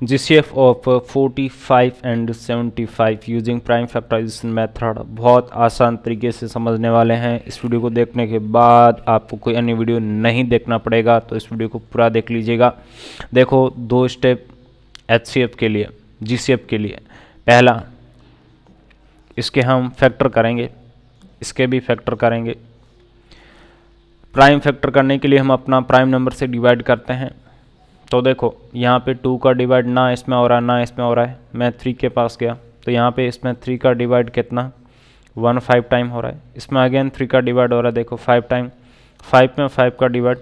GCF of 45 and 75 using prime factorisation method. बहुत आसान तरीके से समझने वाले हैं। इस वीडियो को देखने के बाद आपको कोई अन्य वीडियो नहीं देखना पड़ेगा, तो इस वीडियो को पूरा देख लीजिएगा। देखो, दो स्टेप HCF के लिए, GCF के लिए। पहला, इसके हम फैक्टर करेंगे, इसके भी फैक्टर करेंगे। प्राइम फैक्टर करने के लिए हम अपना प्राइम नंबर से डिवाइड करते हैं। तो देखो, यहाँ पे 2 का डिवाइड ना इसमें हो रहा है ना इसमें हो रहा है। मैं 3 के पास गया तो यहाँ पे इसमें 3 का डिवाइड कितना 15 टाइम हो रहा है। इसमें अगेन 3 का डिवाइड हो रहा है, देखो 5 टाइम। 5 में 5 का डिवाइड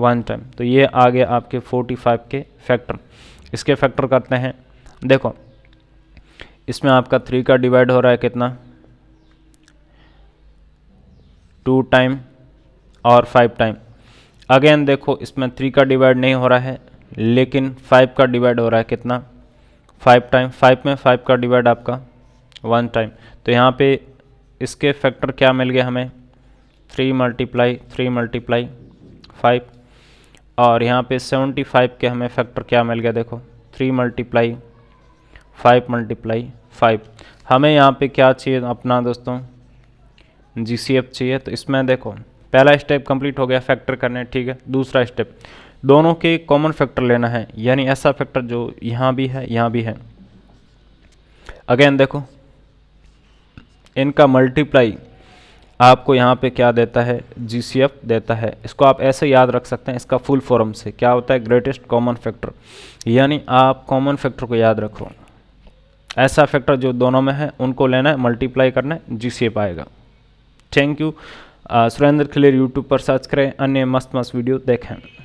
1 टाइम। तो ये आ गया आपके 45 के फैक्टर। इसके फैक्टर करते हैं। देखो, इसमें आपका 3 का डिवाइड हो रहा है कितना 2 टाइम और 5 टाइम। अगेन देखो, इसमें 3 का डिवाइड नहीं हो रहा है, लेकिन 5 का डिवाइड हो रहा है कितना 5 टाइम। 5 में 5 का डिवाइड आपका 1 टाइम। तो यहाँ पे इसके फैक्टर क्या मिल गया हमें 3 मल्टीप्लाई 5। और यहाँ पे 75 के हमें फैक्टर क्या मिल गया, देखो 3 मल्टीप्लाई 5 हमें यहाँ पे क्या चाहिए अपना दोस्तों GCF चाहिए। तो इसमें देखो पहला स्टेप कंप्लीट हो गया, फैक्टर करने, ठीक है। दूसरा स्टेप, दोनों के कॉमन फैक्टर लेना है, यानी ऐसा फैक्टर जो यहाँ भी है यहाँ भी है। अगेन देखो, इनका मल्टीप्लाई आपको यहाँ पे क्या देता है GCF देता है। इसको आप ऐसे याद रख सकते हैं, इसका फुल फॉर्म से क्या होता है ग्रेटेस्ट कॉमन फैक्टर, यानी आप कॉमन फैक्टर को याद रखो। ऐसा फैक्टर जो दोनों में है उनको लेना है, मल्टीप्लाई करना है, GCF आएगा। Thank you. Surendra Khileri YouTube पर सर्च करें, अन्य मस्त मस्त वीडियो देखें।